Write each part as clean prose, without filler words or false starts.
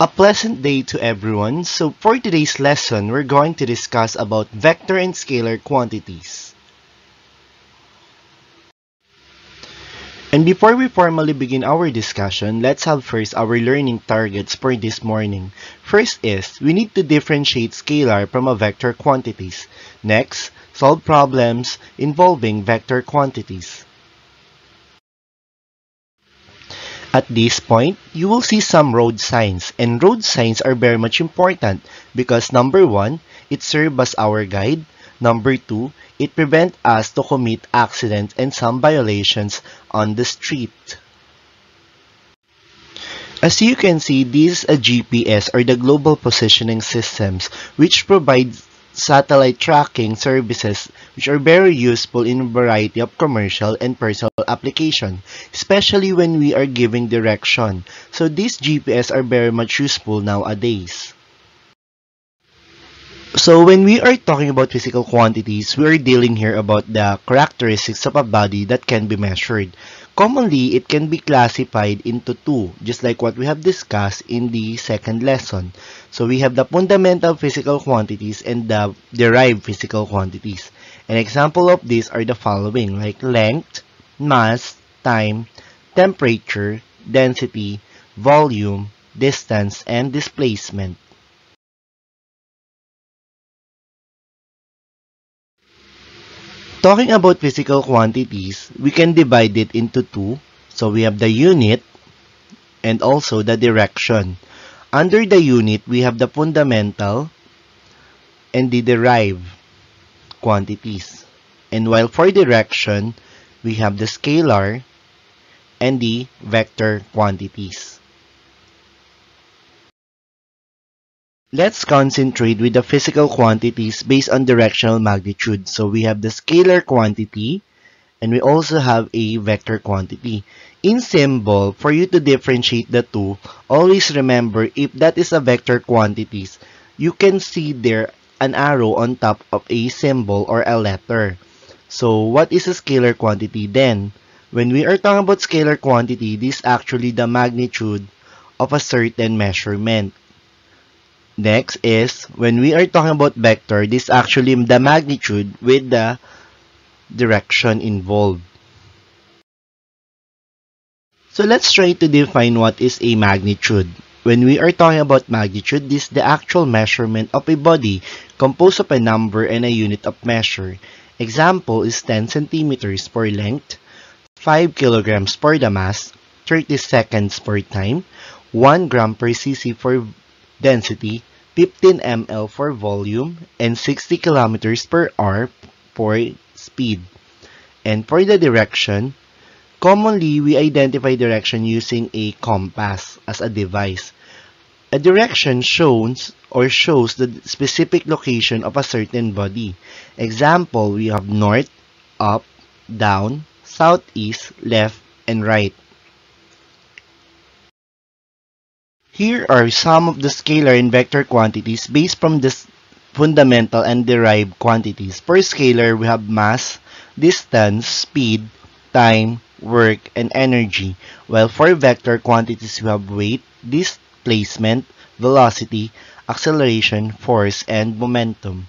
A pleasant day to everyone. So for today's lesson, we're going to discuss about vector and scalar quantities. And before we formally begin our discussion, let's have first our learning targets for this morning. First is, we need to differentiate scalar from a vector quantities. Next, solve problems involving vector quantities. At this point, you will see some road signs, and road signs are very much important because number one, it serves as our guide. Number two, it prevents us to commit accidents and some violations on the street. As you can see, this is a GPS or the Global Positioning Systems, which provides satellite tracking services which are very useful in a variety of commercial and personal application, especially when we are giving direction. So these GPS are very much useful nowadays. So when we are talking about physical quantities, we are dealing here about the characteristics of a body that can be measured. Commonly, it can be classified into two, just like what we have discussed in the second lesson. So we have the fundamental physical quantities and the derived physical quantities. An example of these are the following, like length, mass, time, temperature, density, volume, distance, and displacement. Talking about physical quantities, we can divide it into two. So we have the unit and also the direction. Under the unit, we have the fundamental and the derived quantities. And while for direction, we have the scalar and the vector quantities. Let's concentrate with the physical quantities based on directional magnitude. So we have the scalar quantity and we also have a vector quantity. In symbol, for you to differentiate the two, always remember if that is a vector quantities, you can see there an arrow on top of a symbol or a letter. So what is a scalar quantity then? When we are talking about scalar quantity, this is actually the magnitude of a certain measurement. Next is, when we are talking about vector, this is actually the magnitude with the direction involved. So let's try to define what is a magnitude. When we are talking about magnitude, this is the actual measurement of a body composed of a number and a unit of measure. Example is 10 centimeters for length, 5 kilograms for the mass, 30 seconds for time, 1 gram per cc for density, 15 ml for volume, and 60 kilometers per hour for speed. And for the direction, commonly we identify direction using a compass as a device. A direction shows the specific location of a certain body. Example, we have north, up, down, southeast, left, and right. Here are some of the scalar and vector quantities based from the fundamental and derived quantities. For scalar, we have mass, distance, speed, time, work, and energy. While for vector quantities, we have weight, displacement, velocity, acceleration, force, and momentum.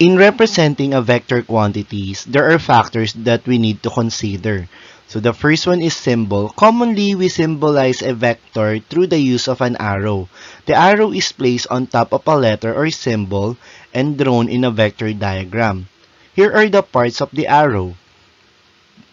In representing a vector quantities, there are factors that we need to consider. So the first one is symbol. Commonly, we symbolize a vector through the use of an arrow. The arrow is placed on top of a letter or symbol and drawn in a vector diagram. Here are the parts of the arrow.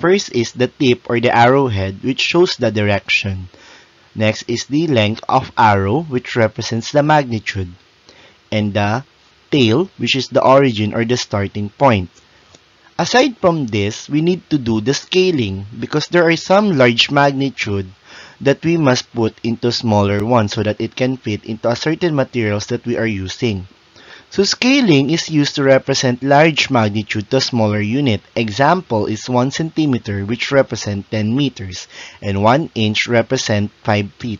First is the tip or the arrowhead, which shows the direction. Next is the length of arrow, which represents the magnitude. And the tail, which is the origin or the starting point. Aside from this, we need to do the scaling because there are some large magnitude that we must put into smaller ones so that it can fit into a certain materials that we are using. So scaling is used to represent large magnitude to a smaller unit. Example is 1 centimeter, which represent 10 meters, and 1 inch represent 5 feet.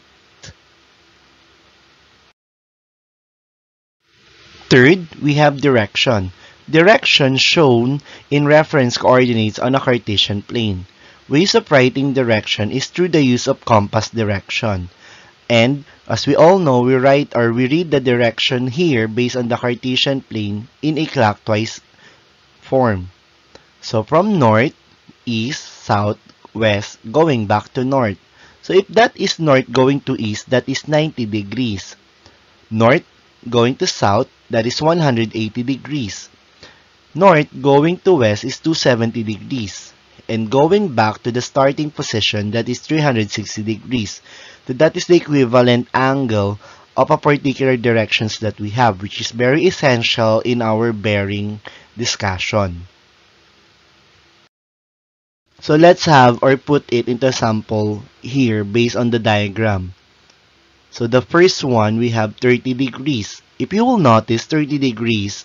Third, we have direction. Direction shown in reference coordinates on a Cartesian plane. Ways of writing direction is through the use of compass direction. And as we all know, we read the direction here based on the Cartesian plane in a clockwise form. So from north, east, south, west, going back to north. So if that is north going to east, that is 90 degrees. North going to south, that is 180 degrees. North going to west is 270 degrees. And going back to the starting position, that is 360 degrees. So that is the equivalent angle of a particular directions that we have, which is very essential in our bearing discussion. So let's have or put it into a sample here based on the diagram. So the first one, we have 30 degrees. If you will notice, 30 degrees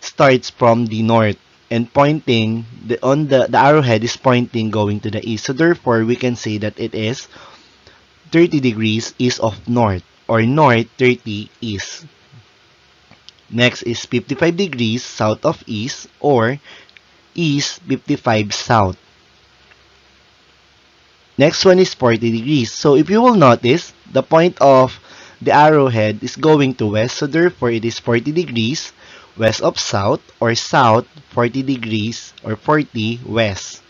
starts from the north and pointing the arrowhead is pointing going to the east. So therefore, we can say that it is 30 degrees east of north, or north 30 east. Next is 55 degrees south of east, or east 55 south. Next one is 40 degrees. So if you will notice, the point of the arrowhead is going to west. So therefore, it is 40 degrees west of south, or south 40 degrees, or 40 west.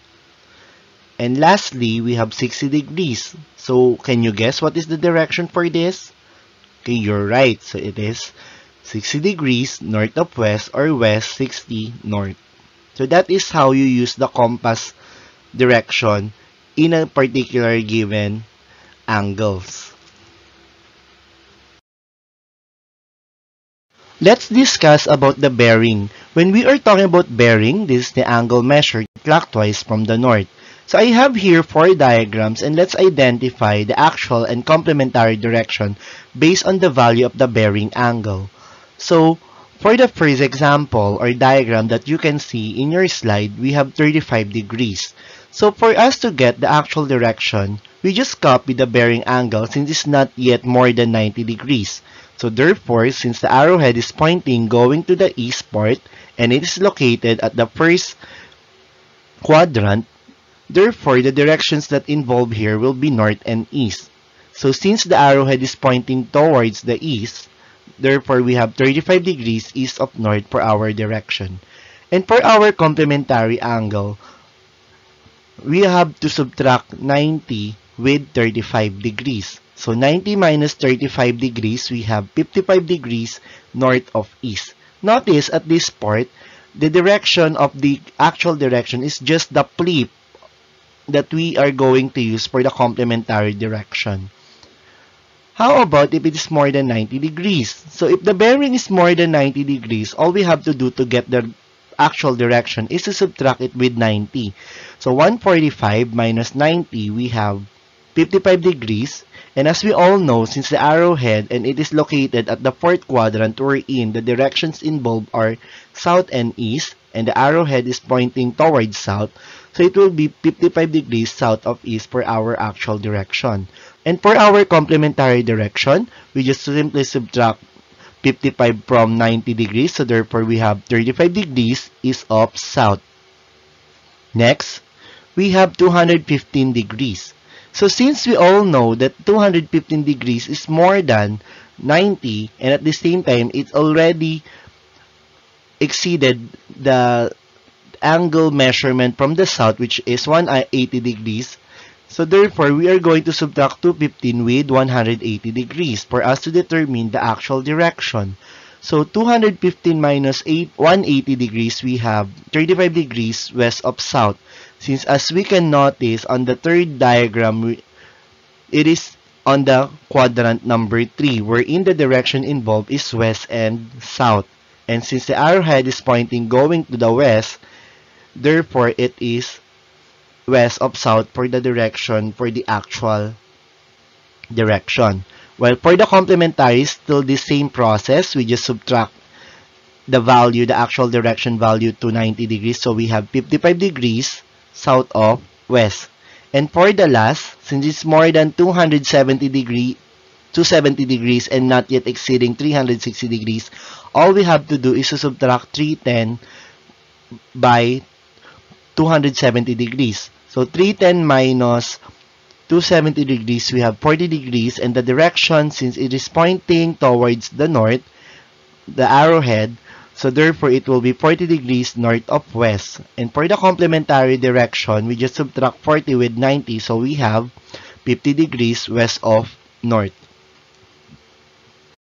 And lastly, we have 60 degrees. So can you guess what is the direction for this? Okay, you're right. So it is 60 degrees north of west, or west 60 north. So that is how you use the compass direction in a particular given angles. Let's discuss about the bearing. When we are talking about bearing, this is the angle measured clockwise from the north. So I have here 4 diagrams, and let's identify the actual and complementary direction based on the value of the bearing angle. So for the first example or diagram that you can see in your slide, we have 35 degrees. So for us to get the actual direction, we just copy the bearing angle since it's not yet more than 90 degrees. So therefore, since the arrowhead is pointing going to the east part and it is located at the first quadrant, therefore, the directions that involve here will be north and east. So since the arrowhead is pointing towards the east, therefore we have 35 degrees east of north for our direction. And for our complementary angle, we have to subtract 90 with 35 degrees. So 90 minus 35 degrees, we have 55 degrees north of east. Notice at this part, the direction of the actual direction is just the flip that we are going to use for the complementary direction. How about if it is more than 90 degrees? So if the bearing is more than 90 degrees, all we have to do to get the actual direction is to subtract it with 90. So 145 minus 90, we have 55 degrees. And as we all know, since the arrowhead and it is located at the fourth quadrant we're in, the directions involved are south and east, and the arrowhead is pointing towards south. So it will be 55 degrees south of east for our actual direction. And for our complementary direction, we just simply subtract 55 from 90 degrees. So therefore, we have 35 degrees east of south. Next, we have 215 degrees. So since we all know that 215 degrees is more than 90, and at the same time, it's already exceeded the angle measurement from the south, which is 180 degrees. So therefore, we are going to subtract 215 with 180 degrees for us to determine the actual direction. So 215 minus 180 degrees, we have 35 degrees west of south. Since as we can notice on the third diagram, it is on the quadrant number 3, wherein the direction involved is west and south. And since the arrowhead is pointing going to the west, therefore, it is west of south for the direction, for the actual direction. Well, for the complementary, still the same process. We just subtract the value, the actual direction value to 90 degrees. So we have 55 degrees south of west. And for the last, since it's more than 270 degrees and not yet exceeding 360 degrees, all we have to do is to subtract 310 by 270 degrees. So 310 minus 270 degrees, we have 40 degrees, and the direction, since it is pointing towards the north, the arrowhead, so therefore it will be 40 degrees north of west. And for the complementary direction, we just subtract 40 with 90, so we have 50 degrees west of north.